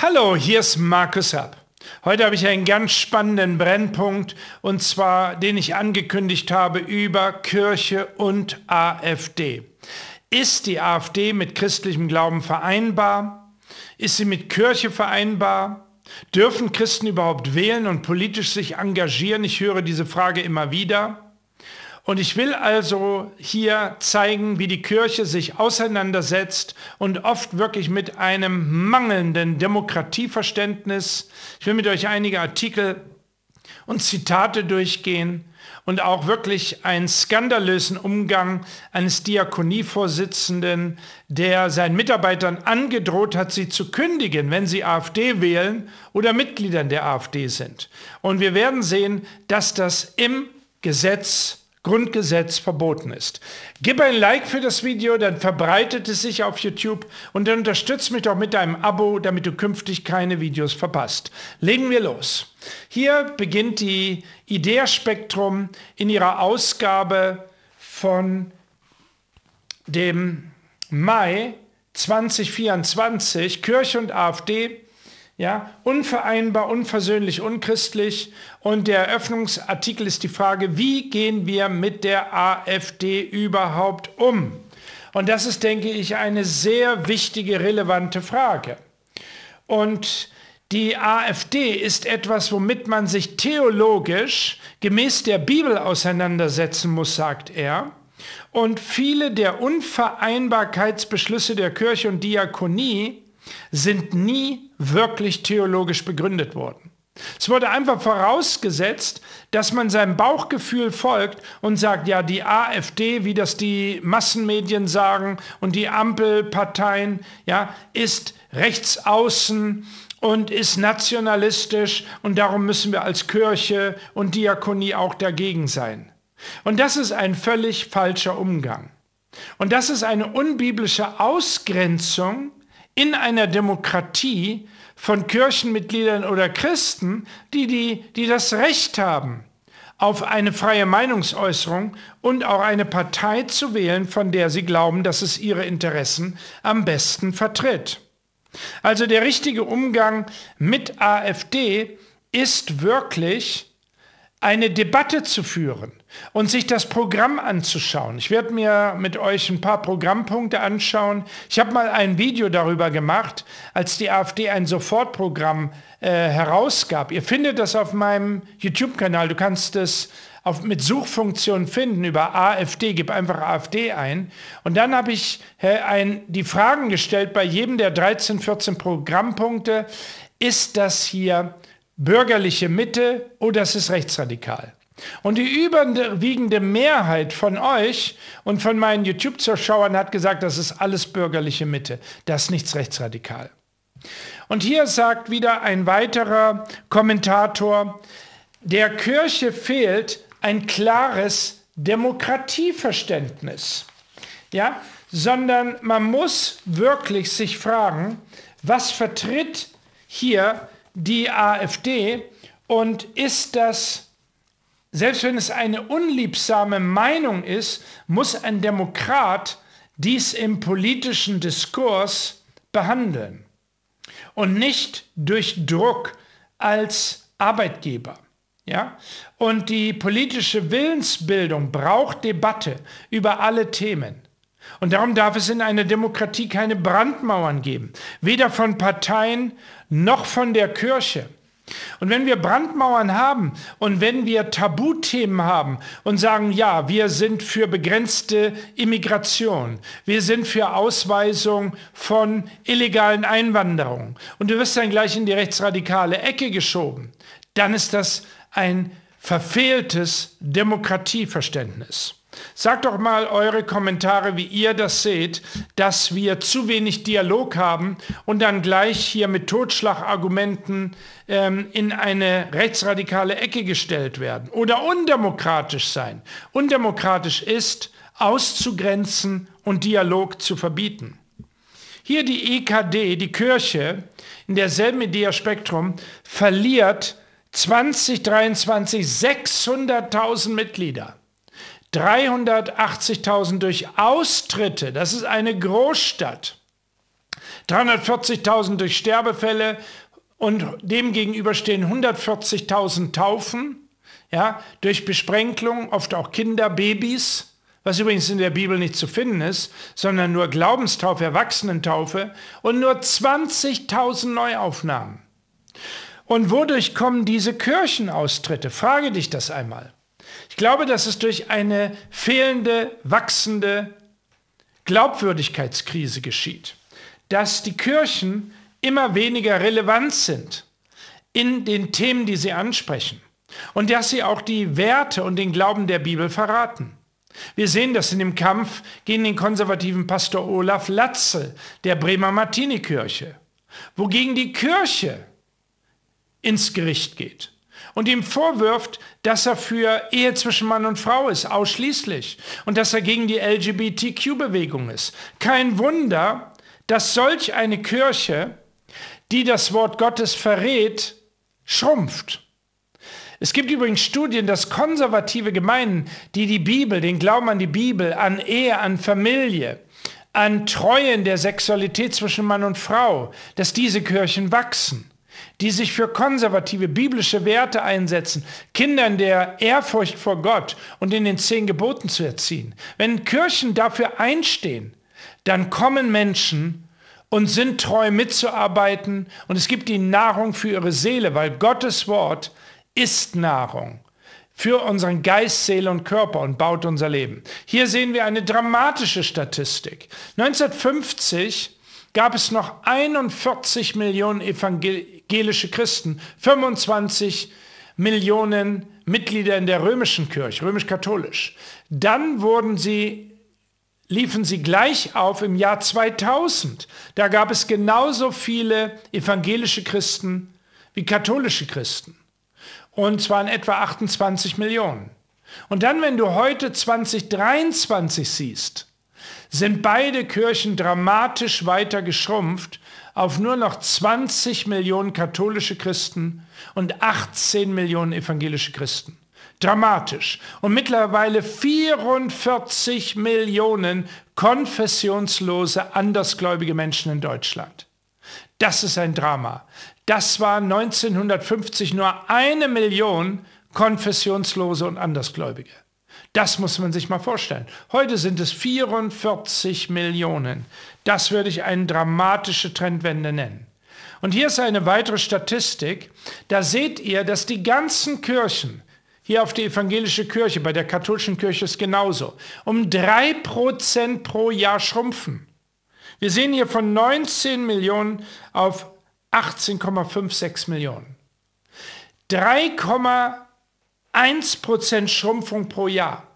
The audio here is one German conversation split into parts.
Hallo, hier ist Markus Rapp. Heute habe ich einen ganz spannenden Brennpunkt, und zwar den ich angekündigt habe über Kirche und AfD. Ist die AfD mit christlichem Glauben vereinbar? Ist sie mit Kirche vereinbar? Dürfen Christen überhaupt wählen und politisch sich engagieren? Ich höre diese Frage immer wieder. Und ich will also hier zeigen, wie die Kirche sich auseinandersetzt und oft wirklich mit einem mangelnden Demokratieverständnis. Ich will mit euch einige Artikel und Zitate durchgehen und auch wirklich einen skandalösen Umgang eines Diakonievorsitzenden, der seinen Mitarbeitern angedroht hat, sie zu kündigen, wenn sie AfD wählen oder Mitgliedern der AfD sind. Und wir werden sehen, dass das im Grundgesetz verboten ist. Gib ein Like für das Video, dann verbreitet es sich auf YouTube, und dann unterstützt mich doch mit einem Abo, damit du künftig keine Videos verpasst. Legen wir los. Hier beginnt die Idea Spektrum in ihrer Ausgabe von dem Mai 2024, Kirche und AfD. Ja, unvereinbar, unversöhnlich, unchristlich. Und der Eröffnungsartikel ist die Frage, wie gehen wir mit der AfD überhaupt um? Und das ist, denke ich, eine sehr wichtige, relevante Frage. Und die AfD ist etwas, womit man sich theologisch gemäß der Bibel auseinandersetzen muss, sagt er. Und viele der Unvereinbarkeitsbeschlüsse der Kirche und Diakonie sind nie wirklich theologisch begründet worden. Es wurde einfach vorausgesetzt, dass man seinem Bauchgefühl folgt und sagt, ja, die AfD, wie das die Massenmedien sagen, und die Ampelparteien, ja, ist rechtsaußen und ist nationalistisch, und darum müssen wir als Kirche und Diakonie auch dagegen sein. Und das ist ein völlig falscher Umgang. Und das ist eine unbiblische Ausgrenzung in einer Demokratie von Kirchenmitgliedern oder Christen, die das Recht haben, auf eine freie Meinungsäußerung und auch eine Partei zu wählen, von der sie glauben, dass es ihre Interessen am besten vertritt. Also der richtige Umgang mit AfD ist wirklich, eine Debatte zu führen und sich das Programm anzuschauen. Ich werde mir mit euch ein paar Programmpunkte anschauen. Ich habe mal ein Video darüber gemacht, als die AfD ein Sofortprogramm herausgab. Ihr findet das auf meinem YouTube-Kanal. Du kannst es mit Suchfunktion finden über AfD. Gib einfach AfD ein. Und dann habe ich die Fragen gestellt bei jedem der 13, 14 Programmpunkte. Ist das hier bürgerliche Mitte oder es ist rechtsradikal? Und die überwiegende Mehrheit von euch und von meinen YouTube-Zuschauern hat gesagt, das ist alles bürgerliche Mitte, das ist nichts rechtsradikal. Und hier sagt wieder ein weiterer Kommentator, der Kirche fehlt ein klares Demokratieverständnis, ja? Sondern man muss wirklich sich fragen, was vertritt hier die AfD, und ist das, selbst wenn es eine unliebsame Meinung ist, muss ein Demokrat dies im politischen Diskurs behandeln und nicht durch Druck als Arbeitgeber. Ja? Und die politische Willensbildung braucht Debatte über alle Themen. Und darum darf es in einer Demokratie keine Brandmauern geben, weder von Parteien noch von der Kirche. Und wenn wir Brandmauern haben und wenn wir Tabuthemen haben und sagen, ja, wir sind für begrenzte Immigration, wir sind für Ausweisung von illegalen Einwanderungen, und du wirst dann gleich in die rechtsradikale Ecke geschoben, dann ist das ein verfehltes Demokratieverständnis. Sagt doch mal eure Kommentare, wie ihr das seht, dass wir zu wenig Dialog haben und dann gleich hier mit Totschlagargumenten in eine rechtsradikale Ecke gestellt werden oder undemokratisch sein. Undemokratisch ist, auszugrenzen und Dialog zu verbieten. Hier die EKD, die Kirche, in derselben Idea Spektrum, verliert 2023 600.000 Mitglieder. 380.000 durch Austritte, das ist eine Großstadt. 340.000 durch Sterbefälle und demgegenüber stehen 140.000 Taufen, ja, durch Besprenkelung, oft auch Kinder, Babys, was übrigens in der Bibel nicht zu finden ist, sondern nur Glaubenstaufe, Erwachsenentaufe und nur 20.000 Neuaufnahmen. Und wodurch kommen diese Kirchenaustritte? Frage dich das einmal. Ich glaube, dass es durch eine fehlende, wachsende Glaubwürdigkeitskrise geschieht. Dass die Kirchen immer weniger relevant sind in den Themen, die sie ansprechen. Und dass sie auch die Werte und den Glauben der Bibel verraten. Wir sehen das in dem Kampf gegen den konservativen Pastor Olaf Latzel, der Bremer Martini-Kirche, wogegen die Kirche ins Gericht geht und ihm vorwirft, dass er für Ehe zwischen Mann und Frau ist, ausschließlich, und dass er gegen die LGBTQ-Bewegung ist. Kein Wunder, dass solch eine Kirche, die das Wort Gottes verrät, schrumpft. Es gibt übrigens Studien, dass konservative Gemeinden, die die Bibel, den Glauben an die Bibel, an Ehe, an Familie, an Treuen der Sexualität zwischen Mann und Frau, dass diese Kirchen wachsen, die sich für konservative biblische Werte einsetzen, Kindern der Ehrfurcht vor Gott und in den 10 Geboten zu erziehen. Wenn Kirchen dafür einstehen, dann kommen Menschen und sind treu mitzuarbeiten und es gibt ihnen Nahrung für ihre Seele, weil Gottes Wort ist Nahrung für unseren Geist, Seele und Körper und baut unser Leben. Hier sehen wir eine dramatische Statistik. 1950 gab es noch 41 Millionen evangelische Christen, 25 Millionen Mitglieder in der römischen Kirche, römisch-katholisch. Dann liefen sie gleich auf im Jahr 2000. Da gab es genauso viele evangelische Christen wie katholische Christen. Und zwar in etwa 28 Millionen. Und dann, wenn du heute 2023 siehst, sind beide Kirchen dramatisch weiter geschrumpft auf nur noch 20 Millionen katholische Christen und 18 Millionen evangelische Christen. Dramatisch. Und mittlerweile 44 Millionen konfessionslose, andersgläubige Menschen in Deutschland. Das ist ein Drama. Das war 1950 nur 1 Million konfessionslose und andersgläubige. Das muss man sich mal vorstellen. Heute sind es 44 Millionen. Das würde ich eine dramatische Trendwende nennen. Und hier ist eine weitere Statistik. Da seht ihr, dass die ganzen Kirchen, hier auf die evangelische Kirche, bei der katholischen Kirche ist genauso, um 3% pro Jahr schrumpfen. Wir sehen hier von 19 Millionen auf 18,56 Millionen. 3,1% Schrumpfung pro Jahr.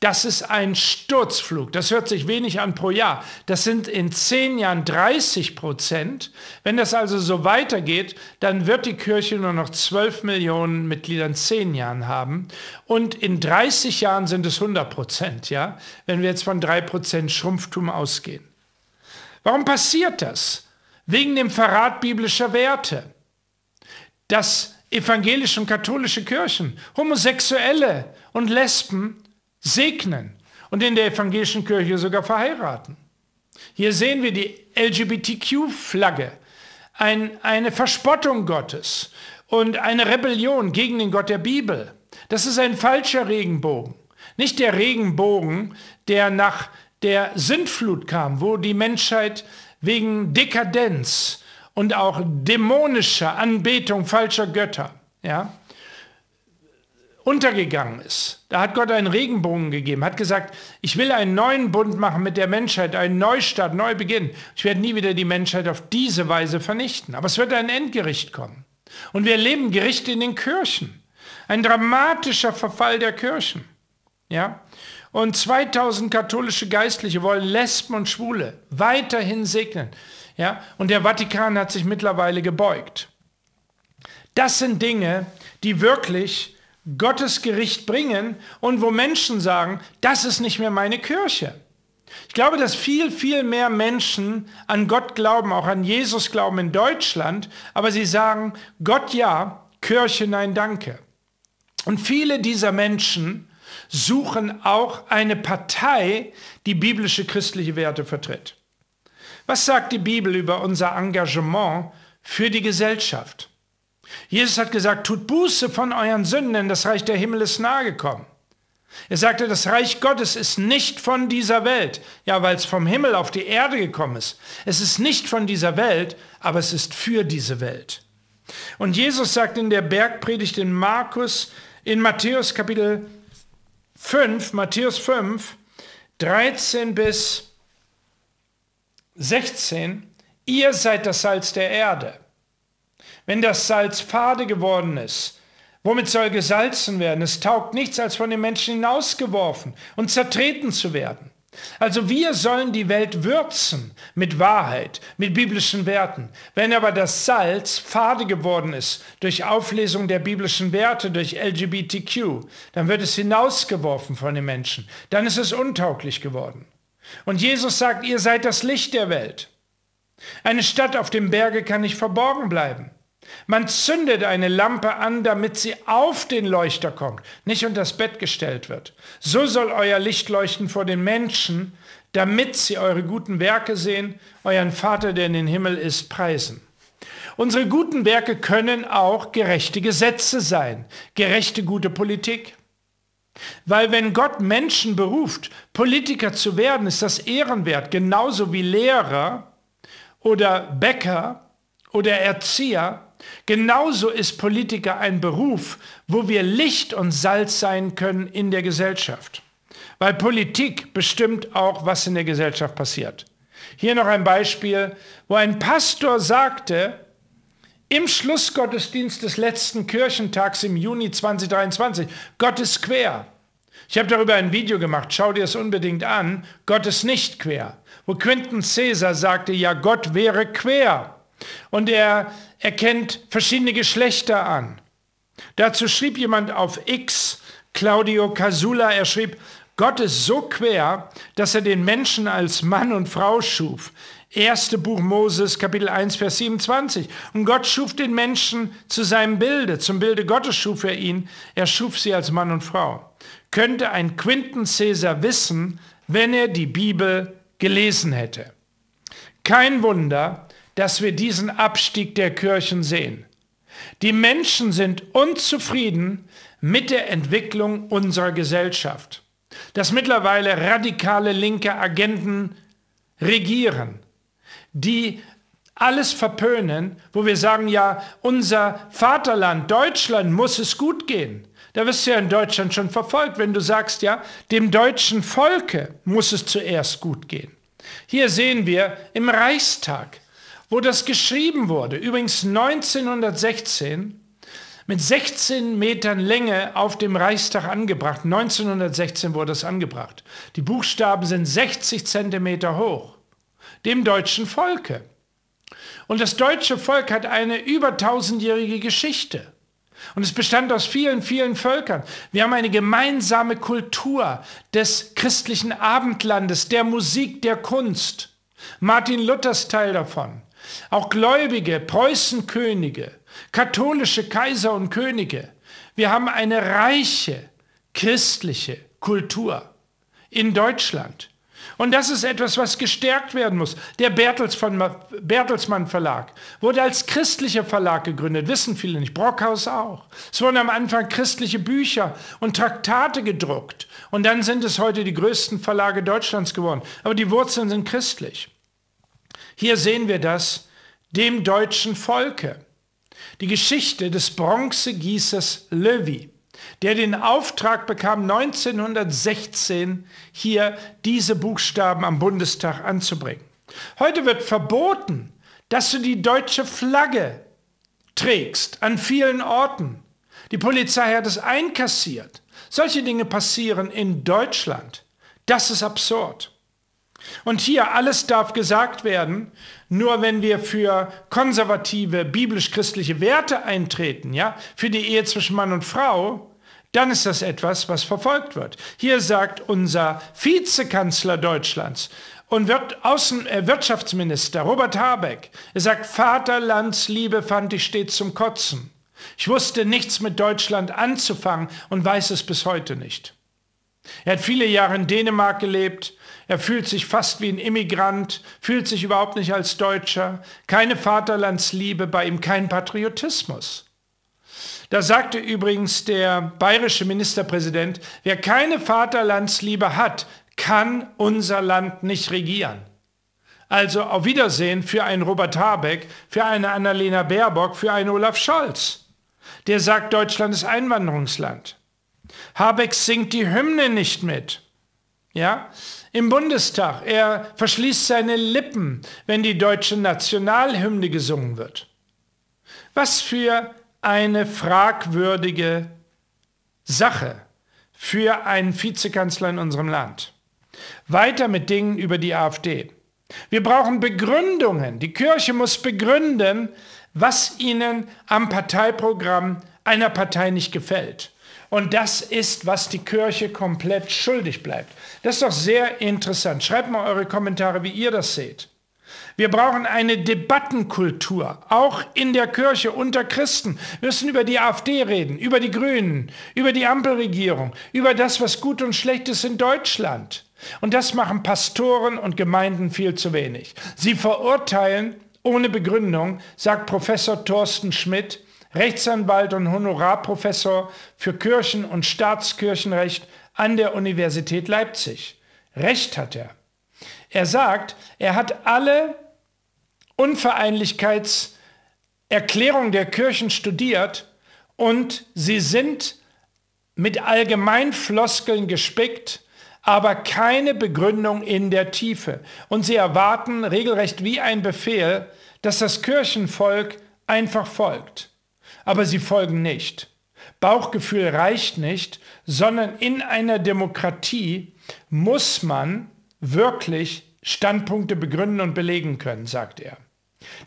Das ist ein Sturzflug. Das hört sich wenig an pro Jahr. Das sind in 10 Jahren 30%. Wenn das also so weitergeht, dann wird die Kirche nur noch 12 Millionen Mitglieder in 10 Jahren haben. Und in 30 Jahren sind es 100%, ja? Wenn wir jetzt von 3% Schrumpftum ausgehen. Warum passiert das? Wegen dem Verrat biblischer Werte. Dass evangelische und katholische Kirchen Homosexuelle und Lesben segnen und in der evangelischen Kirche sogar verheiraten. Hier sehen wir die LGBTQ-Flagge, eine Verspottung Gottes und eine Rebellion gegen den Gott der Bibel. Das ist ein falscher Regenbogen. Nicht der Regenbogen, der nach der Sintflut kam, wo die Menschheit wegen Dekadenz und auch dämonischer Anbetung falscher Götter, ja, untergegangen ist. Da hat Gott einen Regenbogen gegeben, hat gesagt, ich will einen neuen Bund machen mit der Menschheit, einen Neustart, Neubeginn. Ich werde nie wieder die Menschheit auf diese Weise vernichten. Aber es wird ein Endgericht kommen. Und wir erleben Gerichte in den Kirchen. Ein dramatischer Verfall der Kirchen. Ja? Und 2000 katholische Geistliche wollen Lesben und Schwule weiterhin segnen. Ja? Und der Vatikan hat sich mittlerweile gebeugt. Das sind Dinge, die wirklich Gottes Gericht bringen und wo Menschen sagen, das ist nicht mehr meine Kirche. Ich glaube, dass viel, viel mehr Menschen an Gott glauben, auch an Jesus glauben in Deutschland, aber sie sagen, Gott ja, Kirche nein, danke. Und viele dieser Menschen suchen auch eine Partei, die biblische christliche Werte vertritt. Was sagt die Bibel über unser Engagement für die Gesellschaft? Jesus hat gesagt, tut Buße von euren Sünden, denn das Reich der Himmel ist nahe gekommen. Er sagte, das Reich Gottes ist nicht von dieser Welt, ja, weil es vom Himmel auf die Erde gekommen ist. Es ist nicht von dieser Welt, aber es ist für diese Welt. Und Jesus sagt in der Bergpredigt in Matthäus Kapitel 5, Matthäus 5, 13 bis 16, ihr seid das Salz der Erde. Wenn das Salz fade geworden ist, womit soll gesalzen werden? Es taugt nichts, als von den Menschen hinausgeworfen und zertreten zu werden. Also wir sollen die Welt würzen mit Wahrheit, mit biblischen Werten. Wenn aber das Salz fade geworden ist durch Auflesung der biblischen Werte, durch LGBTQ, dann wird es hinausgeworfen von den Menschen. Dann ist es untauglich geworden. Und Jesus sagt, ihr seid das Licht der Welt. Eine Stadt auf dem Berge kann nicht verborgen bleiben. Man zündet eine Lampe an, damit sie auf den Leuchter kommt, nicht unter das Bett gestellt wird. So soll euer Licht leuchten vor den Menschen, damit sie eure guten Werke sehen, euren Vater, der in den Himmel ist, preisen. Unsere guten Werke können auch gerechte Gesetze sein, gerechte, gute Politik. Weil wenn Gott Menschen beruft, Politiker zu werden, ist das ehrenwert, genauso wie Lehrer oder Bäcker oder Erzieher. Genauso ist Politiker ein Beruf, wo wir Licht und Salz sein können in der Gesellschaft. Weil Politik bestimmt auch, was in der Gesellschaft passiert. Hier noch ein Beispiel, wo ein Pastor sagte, im Schlussgottesdienst des letzten Kirchentags im Juni 2023, Gott ist quer. Ich habe darüber ein Video gemacht, schau dir es unbedingt an, Gott ist nicht quer. Wo Quentin Cäsar sagte, ja, Gott wäre quer. Und er erkennt verschiedene Geschlechter an. Dazu schrieb jemand auf X, Claudio Casula, er schrieb, Gott ist so quer, dass er den Menschen als Mann und Frau schuf. 1. Buch Moses, Kapitel 1, Vers 27. Und Gott schuf den Menschen zu seinem Bilde. Zum Bilde Gottes schuf er ihn. Er schuf sie als Mann und Frau. Könnte ein Quentin Cäsar wissen, wenn er die Bibel gelesen hätte. Kein Wunder, dass wir diesen Abstieg der Kirchen sehen. Die Menschen sind unzufrieden mit der Entwicklung unserer Gesellschaft. Dass mittlerweile radikale linke Agenten regieren, die alles verpönen, wo wir sagen, ja, unser Vaterland, Deutschland, muss es gut gehen. Da wirst du ja in Deutschland schon verfolgt, wenn du sagst, ja, dem deutschen Volke muss es zuerst gut gehen. Hier sehen wir im Reichstag, wo das geschrieben wurde, übrigens 1916, mit 16 Metern Länge auf dem Reichstag angebracht. 1916 wurde es angebracht. Die Buchstaben sind 60 Zentimeter hoch. Dem deutschen Volke. Und das deutsche Volk hat eine über 1000-jährige Geschichte. Und es bestand aus vielen, vielen Völkern. Wir haben eine gemeinsame Kultur des christlichen Abendlandes, der Musik, der Kunst. Martin Luthers Teil davon. Auch Gläubige, Preußenkönige, katholische Kaiser und Könige. Wir haben eine reiche christliche Kultur in Deutschland. Und das ist etwas, was gestärkt werden muss. Der Bertelsmann Verlag wurde als christlicher Verlag gegründet, wissen viele nicht, Brockhaus auch. Es wurden am Anfang christliche Bücher und Traktate gedruckt. Und dann sind es heute die größten Verlage Deutschlands geworden. Aber die Wurzeln sind christlich. Hier sehen wir das, dem deutschen Volke. Die Geschichte des Bronzegießers Levy, der den Auftrag bekam, 1916 hier diese Buchstaben am Bundestag anzubringen. Heute wird verboten, dass du die deutsche Flagge trägst an vielen Orten. Die Polizei hat es einkassiert. Solche Dinge passieren in Deutschland. Das ist absurd. Und hier, alles darf gesagt werden, nur wenn wir für konservative, biblisch-christliche Werte eintreten, ja, für die Ehe zwischen Mann und Frau, dann ist das etwas, was verfolgt wird. Hier sagt unser Vizekanzler Deutschlands und Wirtschaftsminister Robert Habeck, er sagt, Vaterlandsliebe fand ich stets zum Kotzen. Ich wusste nichts mit Deutschland anzufangen und weiß es bis heute nicht. Er hat viele Jahre in Dänemark gelebt. Er fühlt sich fast wie ein Immigrant, fühlt sich überhaupt nicht als Deutscher, keine Vaterlandsliebe bei ihm, kein Patriotismus. Da sagte übrigens der bayerische Ministerpräsident, wer keine Vaterlandsliebe hat, kann unser Land nicht regieren. Also auf Wiedersehen für einen Robert Habeck, für eine Annalena Baerbock, für einen Olaf Scholz. Der sagt, Deutschland ist Einwanderungsland. Habeck singt die Hymne nicht mit. Ja? Im Bundestag, er verschließt seine Lippen, wenn die deutsche Nationalhymne gesungen wird. Was für eine fragwürdige Sache für einen Vizekanzler in unserem Land. Weiter mit Dingen über die AfD. Wir brauchen Begründungen. Die Kirche muss begründen, was ihnen am Parteiprogramm einer Partei nicht gefällt. Und das ist, was die Kirche komplett schuldig bleibt. Das ist doch sehr interessant. Schreibt mal eure Kommentare, wie ihr das seht. Wir brauchen eine Debattenkultur, auch in der Kirche unter Christen. Wir müssen über die AfD reden, über die Grünen, über die Ampelregierung, über das, was gut und schlecht ist in Deutschland. Und das machen Pastoren und Gemeinden viel zu wenig. Sie verurteilen ohne Begründung, sagt Professor Thorsten Schmidt, Rechtsanwalt und Honorarprofessor für Kirchen- und Staatskirchenrecht an der Universität Leipzig. Recht hat er. Er sagt, er hat alle Unvereinlichkeitserklärungen der Kirchen studiert und sie sind mit Allgemeinfloskeln gespickt, aber keine Begründung in der Tiefe. Und sie erwarten regelrecht wie ein Befehl, dass das Kirchenvolk einfach folgt. Aber sie folgen nicht. Bauchgefühl reicht nicht, sondern in einer Demokratie muss man wirklich Standpunkte begründen und belegen können, sagt er.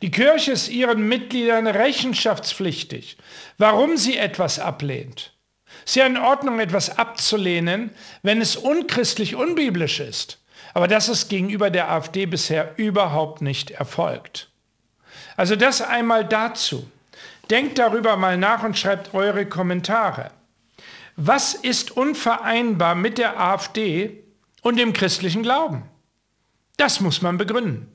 Die Kirche ist ihren Mitgliedern rechenschaftspflichtig, warum sie etwas ablehnt. Es ist ja in Ordnung, etwas abzulehnen, wenn es unchristlich, unbiblisch ist. Aber das ist gegenüber der AfD bisher überhaupt nicht erfolgt. Also das einmal dazu. Denkt darüber mal nach und schreibt eure Kommentare. Was ist unvereinbar mit der AfD und dem christlichen Glauben? Das muss man begründen.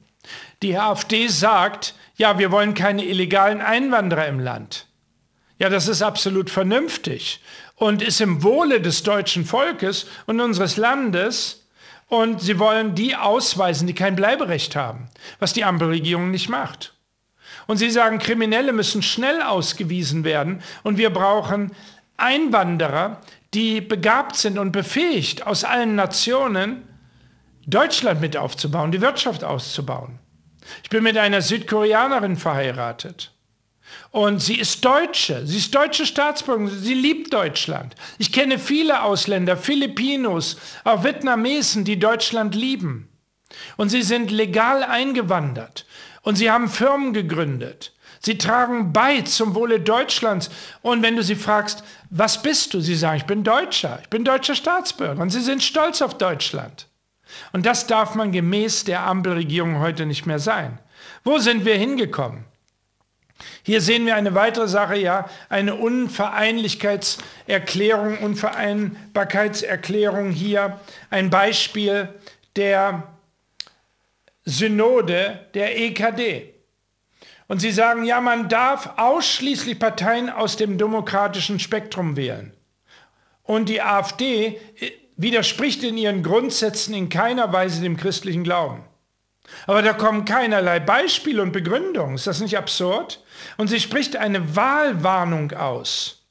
Die AfD sagt, ja, wir wollen keine illegalen Einwanderer im Land. Ja, das ist absolut vernünftig und ist im Wohle des deutschen Volkes und unseres Landes. Und sie wollen die ausweisen, die kein Bleiberecht haben, was die Ampelregierung nicht macht. Und sie sagen, Kriminelle müssen schnell ausgewiesen werden und wir brauchen Einwanderer, die begabt sind und befähigt, aus allen Nationen Deutschland mit aufzubauen, die Wirtschaft auszubauen. Ich bin mit einer Südkoreanerin verheiratet und sie ist deutsche Staatsbürgerin, sie liebt Deutschland. Ich kenne viele Ausländer, Filipinos, auch Vietnamesen, die Deutschland lieben und sie sind legal eingewandert. Und sie haben Firmen gegründet. Sie tragen bei zum Wohle Deutschlands. Und wenn du sie fragst, was bist du? Sie sagen, ich bin deutscher Staatsbürger. Und sie sind stolz auf Deutschland. Und das darf man gemäß der Ampelregierung heute nicht mehr sein. Wo sind wir hingekommen? Hier sehen wir eine weitere Sache, ja, eine Unvereinbarkeitserklärung hier. Ein Beispiel der Synode der EKD. Und sie sagen, ja, man darf ausschließlich Parteien aus dem demokratischen Spektrum wählen. Und die AfD widerspricht in ihren Grundsätzen in keiner Weise dem christlichen Glauben. Aber da kommen keinerlei Beispiele und Begründungen. Ist das nicht absurd? Und sie spricht eine Wahlwarnung aus.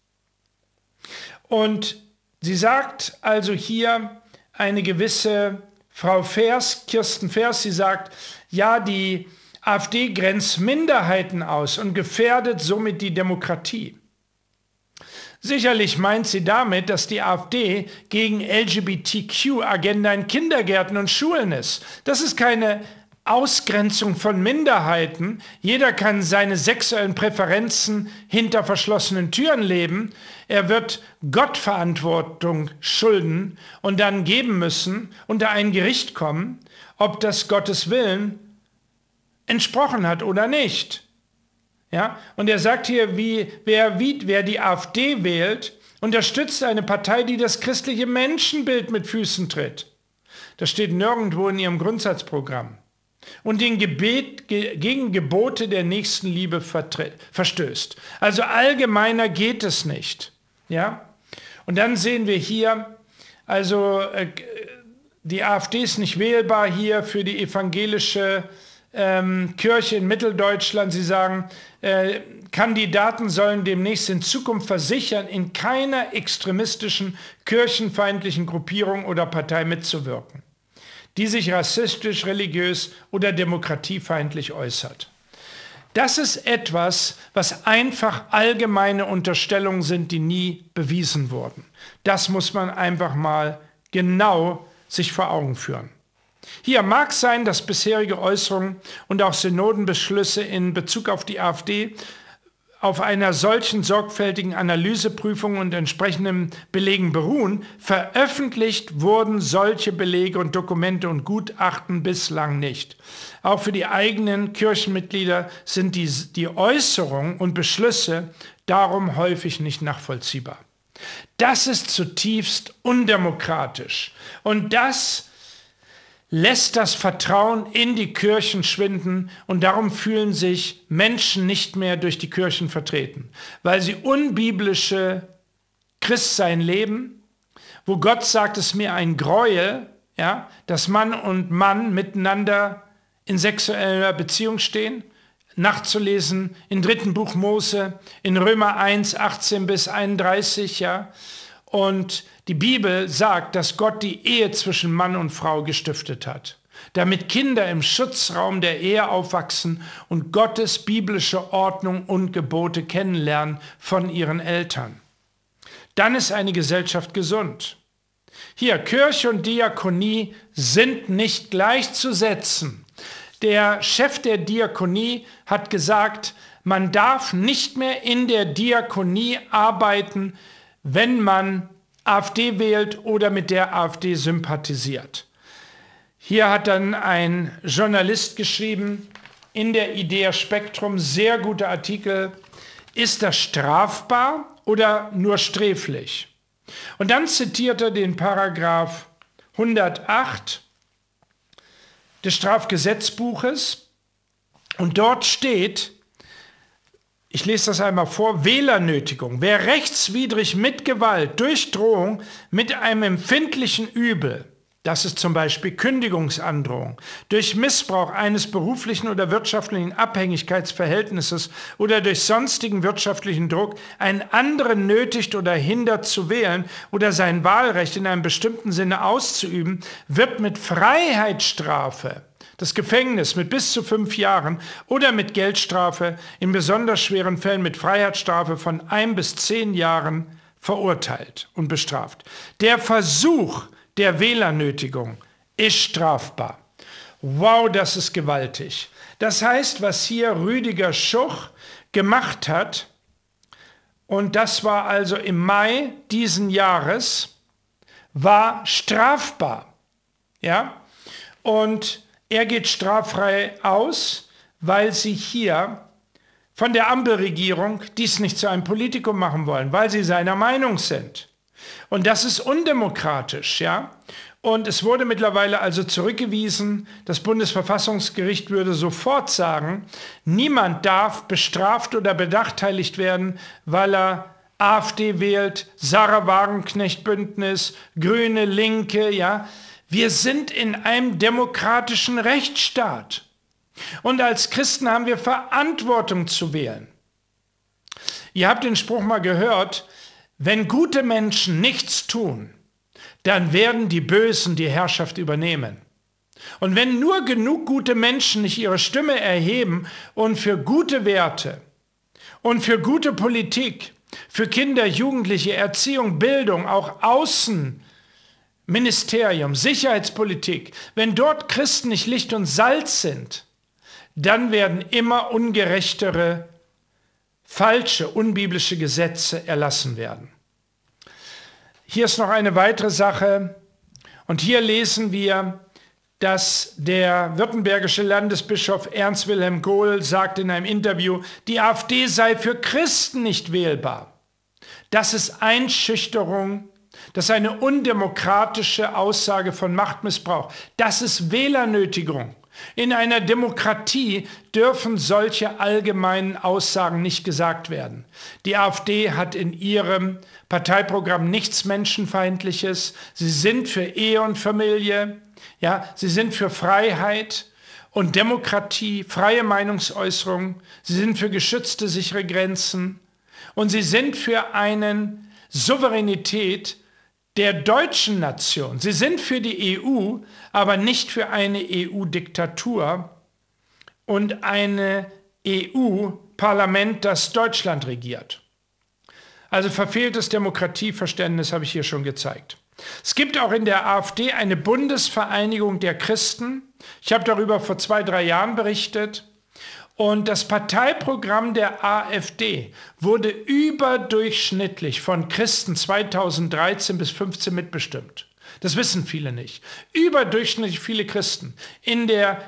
Und sie sagt also hier eine gewisse Frau Vers, Kirsten Vers, sie sagt, ja, die AfD grenzt Minderheiten aus und gefährdet somit die Demokratie. Sicherlich meint sie damit, dass die AfD gegen LGBTQ-Agenda in Kindergärten und Schulen ist. Das ist keine Ausgrenzung von Minderheiten. Jeder kann seine sexuellen Präferenzen hinter verschlossenen Türen leben. Er wird Gott Verantwortung schulden und dann geben müssen, unter ein Gericht kommen, ob das Gottes Willen entsprochen hat oder nicht. Ja? Und er sagt hier, wer die AfD wählt, unterstützt eine Partei, die das christliche Menschenbild mit Füßen tritt. Das steht nirgendwo in ihrem Grundsatzprogramm. Und den gegen Gebote der Nächstenliebe verstößt. Also allgemeiner geht es nicht. Ja? Und dann sehen wir hier, also die AfD ist nicht wählbar hier für die evangelische Kirche in Mitteldeutschland. Sie sagen, Kandidaten sollen demnächst in Zukunft versichern, in keiner extremistischen, kirchenfeindlichen Gruppierung oder Partei mitzuwirken, die sich rassistisch, religiös oder demokratiefeindlich äußert. Das ist etwas, was einfach allgemeine Unterstellungen sind, die nie bewiesen wurden. Das muss man einfach mal genau sich vor Augen führen. Hier mag sein, dass bisherige Äußerungen und auch Synodenbeschlüsse in Bezug auf die AfD auf einer solchen sorgfältigen Analyseprüfung und entsprechenden Belegen beruhen. Veröffentlicht wurden solche Belege und Dokumente und Gutachten bislang nicht. Auch für die eigenen Kirchenmitglieder sind die Äußerungen und Beschlüsse darum häufig nicht nachvollziehbar. Das ist zutiefst undemokratisch und das lässt das Vertrauen in die Kirchen schwinden und darum fühlen sich Menschen nicht mehr durch die Kirchen vertreten, weil sie unbiblische Christsein leben, wo Gott sagt, es ist mir ein Gräuel, ja, dass Mann und Mann miteinander in sexueller Beziehung stehen, nachzulesen im 3. Buch Mose, in Römer 1, 18 bis 31, ja. Und die Bibel sagt, dass Gott die Ehe zwischen Mann und Frau gestiftet hat, damit Kinder im Schutzraum der Ehe aufwachsen und Gottes biblische Ordnung und Gebote kennenlernen von ihren Eltern. Dann ist eine Gesellschaft gesund. Hier, Kirche und Diakonie sind nicht gleichzusetzen. Der Chef der Diakonie hat gesagt, man darf nicht mehr in der Diakonie arbeiten, wenn man AfD wählt oder mit der AfD sympathisiert. Hier hat dann ein Journalist geschrieben, in der Idea Spektrum, sehr guter Artikel, ist das strafbar oder nur sträflich? Und dann zitiert er den Paragraph 108 des Strafgesetzbuches und dort steht, ich lese das einmal vor, Wählernötigung. Wer rechtswidrig mit Gewalt, durch Drohung, mit einem empfindlichen Übel, das ist zum Beispiel Kündigungsandrohung, durch Missbrauch eines beruflichen oder wirtschaftlichen Abhängigkeitsverhältnisses oder durch sonstigen wirtschaftlichen Druck einen anderen nötigt oder hindert zu wählen oder sein Wahlrecht in einem bestimmten Sinne auszuüben, wird mit Freiheitsstrafe, das Gefängnis mit bis zu 5 Jahren oder mit Geldstrafe, in besonders schweren Fällen mit Freiheitsstrafe von 1 bis 10 Jahren verurteilt und bestraft. Der Versuch der Wählernötigung ist strafbar. Wow, das ist gewaltig. Das heißt, was hier Rüdiger Schuch gemacht hat, und das war also im Mai diesen Jahres, war strafbar. Ja? Und er geht straffrei aus, weil sie hier von der Ampelregierung dies nicht zu einem Politikum machen wollen, weil sie seiner Meinung sind. Und das ist undemokratisch, ja. Und es wurde mittlerweile also zurückgewiesen, das Bundesverfassungsgericht würde sofort sagen, niemand darf bestraft oder benachteiligt werden, weil er AfD wählt, Sarah-Wagenknecht-Bündnis, Grüne, Linke, ja. Wir sind in einem demokratischen Rechtsstaat und als Christen haben wir Verantwortung zu wählen. Ihr habt den Spruch mal gehört, wenn gute Menschen nichts tun, dann werden die Bösen die Herrschaft übernehmen. Und wenn nur genug gute Menschen nicht ihre Stimme erheben und für gute Werte und für gute Politik, für Kinder, Jugendliche, Erziehung, Bildung, auch Außen, Ministerium, Sicherheitspolitik, wenn dort Christen nicht Licht und Salz sind, dann werden immer ungerechtere, falsche, unbiblische Gesetze erlassen werden. Hier ist noch eine weitere Sache und hier lesen wir, dass der württembergische Landesbischof Ernst Wilhelm Gohl sagt in einem Interview, die AfD sei für Christen nicht wählbar. Das ist Einschüchterung Das ist eine undemokratische Aussage von Machtmissbrauch. Das ist Wählernötigung. In einer Demokratie dürfen solche allgemeinen Aussagen nicht gesagt werden. Die AfD hat in ihrem Parteiprogramm nichts Menschenfeindliches. Sie sind für Ehe und Familie, ja, sie sind für Freiheit und Demokratie, freie Meinungsäußerung. Sie sind für geschützte, sichere Grenzen und sie sind für eine Souveränität der deutschen Nation. Sie sind für die EU, aber nicht für eine EU-Diktatur und ein EU-Parlament, das Deutschland regiert. Also verfehltes Demokratieverständnis habe ich hier schon gezeigt. Es gibt auch in der AfD eine Bundesvereinigung der Christen. Ich habe darüber vor 2, 3 Jahren berichtet. Und das Parteiprogramm der AfD wurde überdurchschnittlich von Christen 2013 bis 2015 mitbestimmt. Das wissen viele nicht. Überdurchschnittlich viele Christen.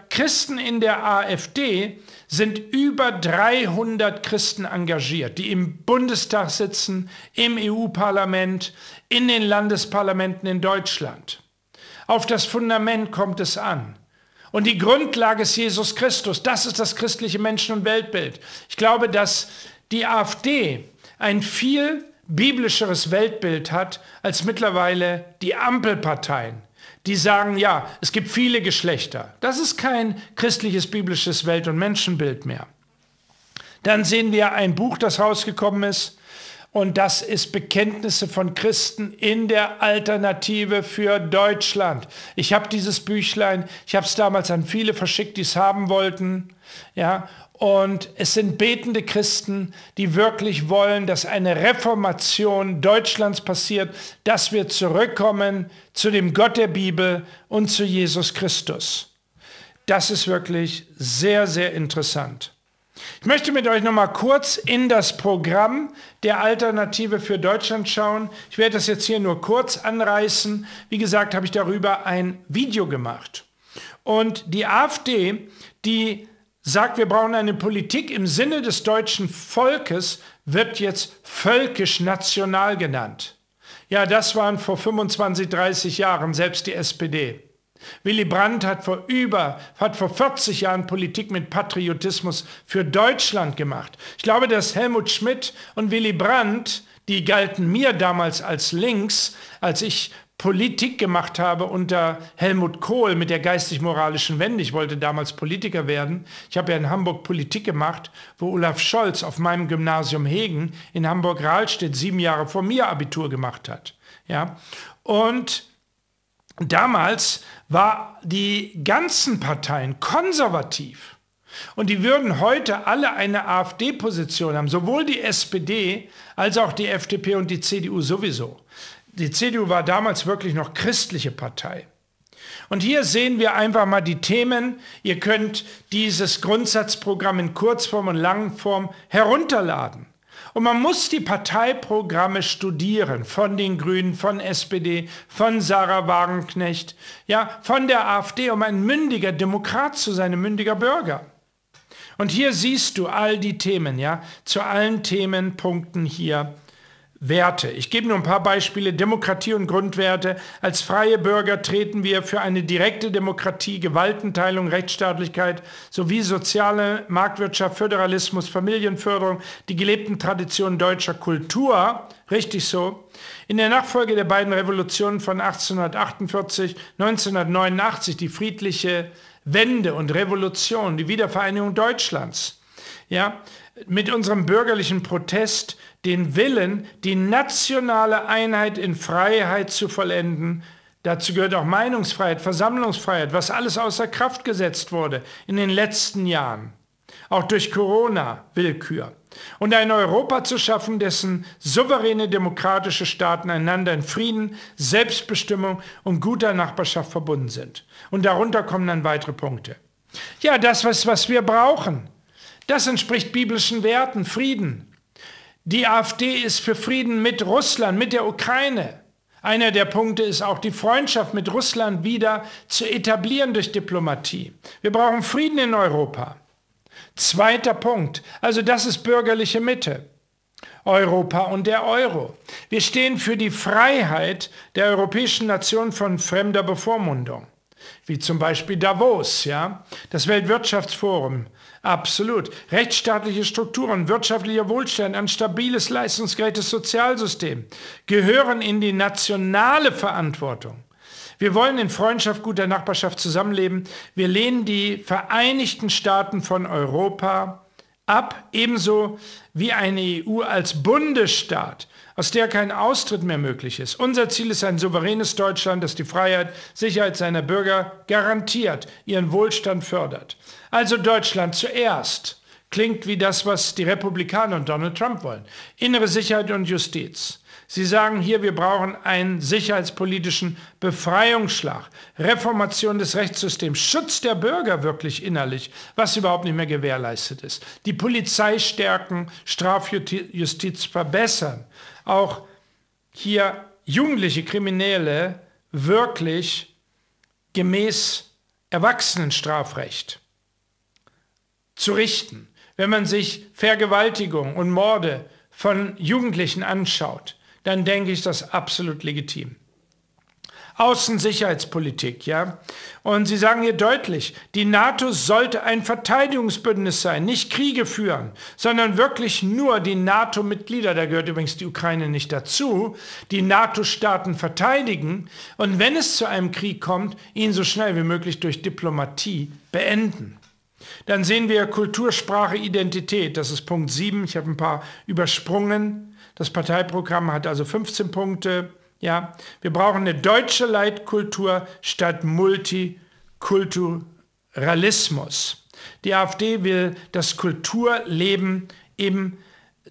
Christen in der AfD sind über 300 Christen engagiert, die im Bundestag sitzen, im EU-Parlament, in den Landesparlamenten in Deutschland. Auf das Fundament kommt es an. Und die Grundlage ist Jesus Christus. Das ist das christliche Menschen- und Weltbild. Ich glaube, dass die AfD ein viel biblischeres Weltbild hat als mittlerweile die Ampelparteien. Die sagen, ja, es gibt viele Geschlechter. Das ist kein christliches, biblisches Welt- und Menschenbild mehr. Dann sehen wir ein Buch, das rausgekommen ist. Und das ist Bekenntnisse von Christen in der Alternative für Deutschland. Ich habe dieses Büchlein, ich habe es damals an viele verschickt, die es haben wollten. Ja, und es sind betende Christen, die wirklich wollen, dass eine Reformation Deutschlands passiert, dass wir zurückkommen zu dem Gott der Bibel und zu Jesus Christus. Das ist wirklich sehr, sehr interessant. Ich möchte mit euch noch mal kurz in das Programm der Alternative für Deutschland schauen. Ich werde das jetzt hier nur kurz anreißen. Wie gesagt, habe ich darüber ein Video gemacht. Und die AfD, die sagt, wir brauchen eine Politik im Sinne des deutschen Volkes, wird jetzt völkisch-national genannt. Ja, das waren vor 25, 30 Jahren selbst die SPD. Willy Brandt hat vor 40 Jahren Politik mit Patriotismus für Deutschland gemacht. Ich glaube, dass Helmut Schmidt und Willy Brandt, die galten mir damals als links, als ich Politik gemacht habe unter Helmut Kohl mit der geistig-moralischen Wende. Ich wollte damals Politiker werden. Ich habe ja in Hamburg Politik gemacht, wo Olaf Scholz auf meinem Gymnasium Hegen in Hamburg-Rahlstedt 7 Jahre vor mir Abitur gemacht hat. Ja? Und damals waren die ganzen Parteien konservativ und die würden heute alle eine AfD-Position haben, sowohl die SPD als auch die FDP und die CDU sowieso. Die CDU war damals wirklich noch christliche Partei. Und hier sehen wir einfach mal die Themen. Ihr könnt dieses Grundsatzprogramm in Kurzform und Langform herunterladen. Und man muss die Parteiprogramme studieren, von den Grünen, von SPD, von Sarah-Wagenknecht, ja, von der AfD, um ein mündiger Demokrat zu sein, ein mündiger Bürger. Und hier siehst du all die Themen, ja, zu allen Themenpunkten hier Werte. Ich gebe nur ein paar Beispiele. Demokratie und Grundwerte. Als freie Bürger treten wir für eine direkte Demokratie, Gewaltenteilung, Rechtsstaatlichkeit sowie soziale Marktwirtschaft, Föderalismus, Familienförderung, die gelebten Traditionen deutscher Kultur. Richtig so. In der Nachfolge der beiden Revolutionen von 1848, 1989, die friedliche Wende und Revolution, die Wiedervereinigung Deutschlands. Ja, mit unserem bürgerlichen Protest, den Willen, die nationale Einheit in Freiheit zu vollenden. Dazu gehört auch Meinungsfreiheit, Versammlungsfreiheit, was alles außer Kraft gesetzt wurde in den letzten Jahren. Auch durch Corona-Willkür. Und ein Europa zu schaffen, dessen souveräne demokratische Staaten einander in Frieden, Selbstbestimmung und guter Nachbarschaft verbunden sind. Und darunter kommen dann weitere Punkte. Ja, das, was wir brauchen, das entspricht biblischen Werten, Frieden. Die AfD ist für Frieden mit Russland, mit der Ukraine. Einer der Punkte ist auch, die Freundschaft mit Russland wieder zu etablieren durch Diplomatie. Wir brauchen Frieden in Europa. Zweiter Punkt, also das ist bürgerliche Mitte. Europa und der Euro. Wir stehen für die Freiheit der europäischen Nationen von fremder Bevormundung, wie zum Beispiel Davos, ja, das Weltwirtschaftsforum, absolut. Rechtsstaatliche Strukturen, wirtschaftlicher Wohlstand, ein stabiles, leistungsgerechtes Sozialsystem gehören in die nationale Verantwortung. Wir wollen in Freundschaft, guter Nachbarschaft zusammenleben. Wir lehnen die Vereinigten Staaten von Europa ab, ebenso wie eine EU als Bundesstaat, aus der kein Austritt mehr möglich ist. Unser Ziel ist ein souveränes Deutschland, das die Freiheit, Sicherheit seiner Bürger garantiert, ihren Wohlstand fördert. Also Deutschland zuerst, klingt wie das, was die Republikaner und Donald Trump wollen. Innere Sicherheit und Justiz. Sie sagen hier, wir brauchen einen sicherheitspolitischen Befreiungsschlag, Reformation des Rechtssystems, Schutz der Bürger wirklich innerlich, was überhaupt nicht mehr gewährleistet ist. Die Polizei stärken, Strafjustiz verbessern. Auch hier jugendliche Kriminelle wirklich gemäß Erwachsenenstrafrecht zu richten. Wenn man sich Vergewaltigung und Morde von Jugendlichen anschaut, dann denke ich, das ist absolut legitim. Außensicherheitspolitik, ja. Und Sie sagen hier deutlich, die NATO sollte ein Verteidigungsbündnis sein, nicht Kriege führen, sondern wirklich nur die NATO-Mitglieder, da gehört übrigens die Ukraine nicht dazu, die NATO-Staaten verteidigen und wenn es zu einem Krieg kommt, ihn so schnell wie möglich durch Diplomatie beenden. Dann sehen wir Kultur, Sprache, Identität, das ist Punkt 7, ich habe ein paar übersprungen. Das Parteiprogramm hat also 15 Punkte. Ja, wir brauchen eine deutsche Leitkultur statt Multikulturalismus. Die AfD will das Kulturleben eben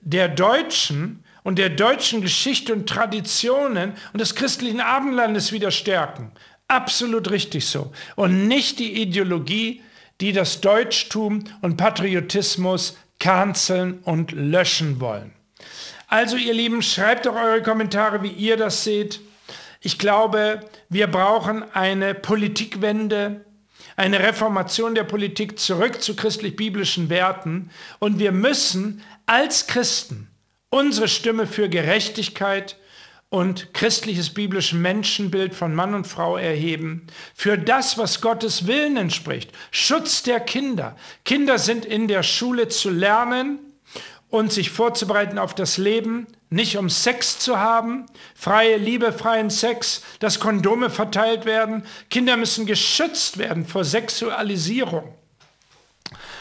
der Deutschen und der deutschen Geschichte und Traditionen und des christlichen Abendlandes wieder stärken. Absolut richtig so. Und nicht die Ideologie, die das Deutschtum und Patriotismus kanzeln und löschen wollen. Also ihr Lieben, schreibt doch eure Kommentare, wie ihr das seht. Ich glaube, wir brauchen eine Politikwende, eine Reformation der Politik zurück zu christlich-biblischen Werten. Und wir müssen als Christen unsere Stimme für Gerechtigkeit und christliches biblisches Menschenbild von Mann und Frau erheben, für das, was Gottes Willen entspricht. Schutz der Kinder. Kinder sind in der Schule zu lernen und sich vorzubereiten auf das Leben, nicht um Sex zu haben, freie Liebe, freien Sex, dass Kondome verteilt werden. Kinder müssen geschützt werden vor Sexualisierung.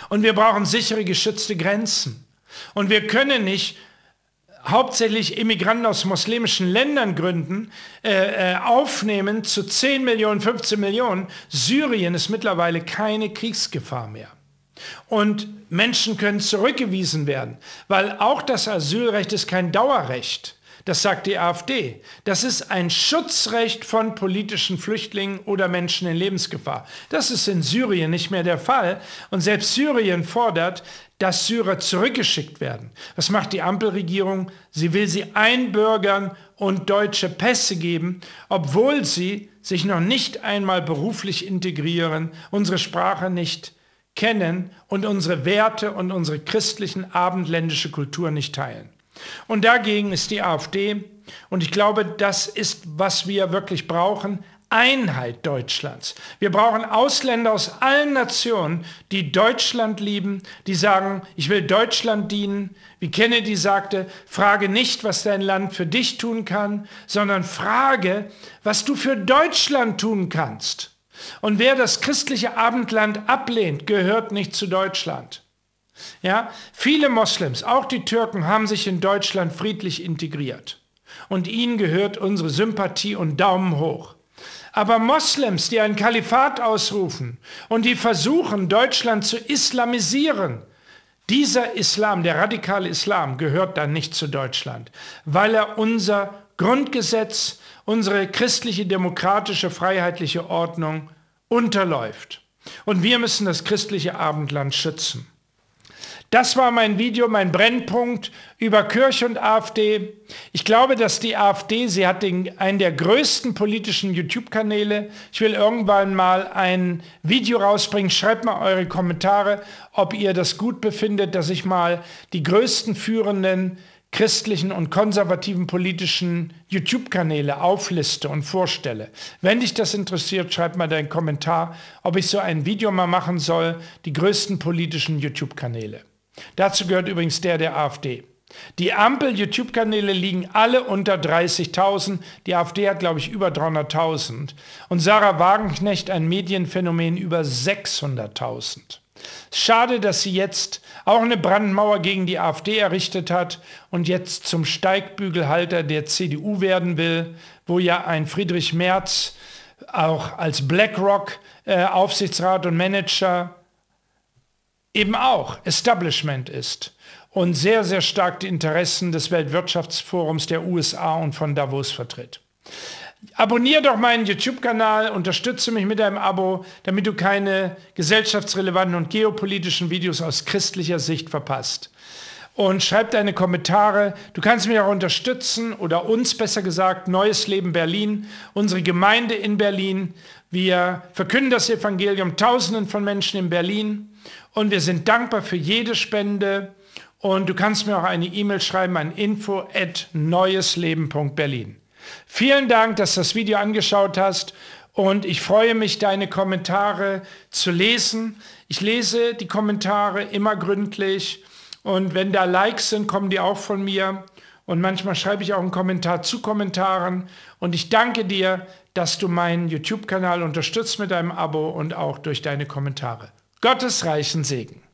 Und wir brauchen sichere, geschützte Grenzen. Und wir können nicht hauptsächlich Immigranten aus muslimischen Ländern gründen, aufnehmen zu 10 Millionen, 15 Millionen. Syrien ist mittlerweile keine Kriegsgefahr mehr. Und Menschen können zurückgewiesen werden, weil auch das Asylrecht ist kein Dauerrecht. Das sagt die AfD. Das ist ein Schutzrecht von politischen Flüchtlingen oder Menschen in Lebensgefahr. Das ist in Syrien nicht mehr der Fall. Und selbst Syrien fordert, dass Syrer zurückgeschickt werden. Was macht die Ampelregierung? Sie will sie einbürgern und deutsche Pässe geben, obwohl sie sich noch nicht einmal beruflich integrieren, unsere Sprache nicht kennen und unsere Werte und unsere christlichen abendländische Kultur nicht teilen. Und dagegen ist die AfD, und ich glaube, das ist, was wir wirklich brauchen, Einheit Deutschlands. Wir brauchen Ausländer aus allen Nationen, die Deutschland lieben, die sagen, ich will Deutschland dienen. Wie Kennedy sagte, frage nicht, was dein Land für dich tun kann, sondern frage, was du für Deutschland tun kannst. Und wer das christliche Abendland ablehnt, gehört nicht zu Deutschland. Ja? Viele Moslems, auch die Türken, haben sich in Deutschland friedlich integriert. Und ihnen gehört unsere Sympathie und Daumen hoch. Aber Moslems, die ein Kalifat ausrufen und die versuchen, Deutschland zu islamisieren, dieser Islam, der radikale Islam, gehört dann nicht zu Deutschland, weil er unser Grundgesetz, unsere christliche, demokratische, freiheitliche Ordnung unterläuft. Und wir müssen das christliche Abendland schützen. Das war mein Video, mein Brennpunkt über Kirche und AfD. Ich glaube, dass die AfD, sie hat einen der größten politischen YouTube-Kanäle. Ich will irgendwann mal ein Video rausbringen. Schreibt mal eure Kommentare, ob ihr das gut befindet, dass ich mal die größten führenden christlichen und konservativen politischen YouTube-Kanäle aufliste und vorstelle. Wenn dich das interessiert, schreib mal deinen Kommentar, ob ich so ein Video mal machen soll, die größten politischen YouTube-Kanäle. Dazu gehört übrigens der AfD. Die Ampel-YouTube-Kanäle liegen alle unter 30.000, die AfD hat, glaube ich, über 300.000 und Sarah-Wagenknecht, ein Medienphänomen, über 600.000. Schade, dass sie jetzt auch eine Brandmauer gegen die AfD errichtet hat und jetzt zum Steigbügelhalter der CDU werden will, wo ja ein Friedrich Merz auch als BlackRock Aufsichtsrat und Manager eben auch Establishment ist und sehr, sehr stark die Interessen des Weltwirtschaftsforums der USA und von Davos vertritt. Abonniere doch meinen YouTube-Kanal, unterstütze mich mit einem Abo, damit du keine gesellschaftsrelevanten und geopolitischen Videos aus christlicher Sicht verpasst. Und schreib deine Kommentare. Du kannst mich auch unterstützen oder uns besser gesagt, Neues Leben Berlin, unsere Gemeinde in Berlin. Wir verkünden das Evangelium Tausenden von Menschen in Berlin und wir sind dankbar für jede Spende. Und du kannst mir auch eine E-Mail schreiben an info@neuesleben.berlin. Vielen Dank, dass du das Video angeschaut hast und ich freue mich, deine Kommentare zu lesen. Ich lese die Kommentare immer gründlich und wenn da Likes sind, kommen die auch von mir und manchmal schreibe ich auch einen Kommentar zu Kommentaren und ich danke dir, dass du meinen YouTube-Kanal unterstützt mit deinem Abo und auch durch deine Kommentare. Gottes reichen Segen.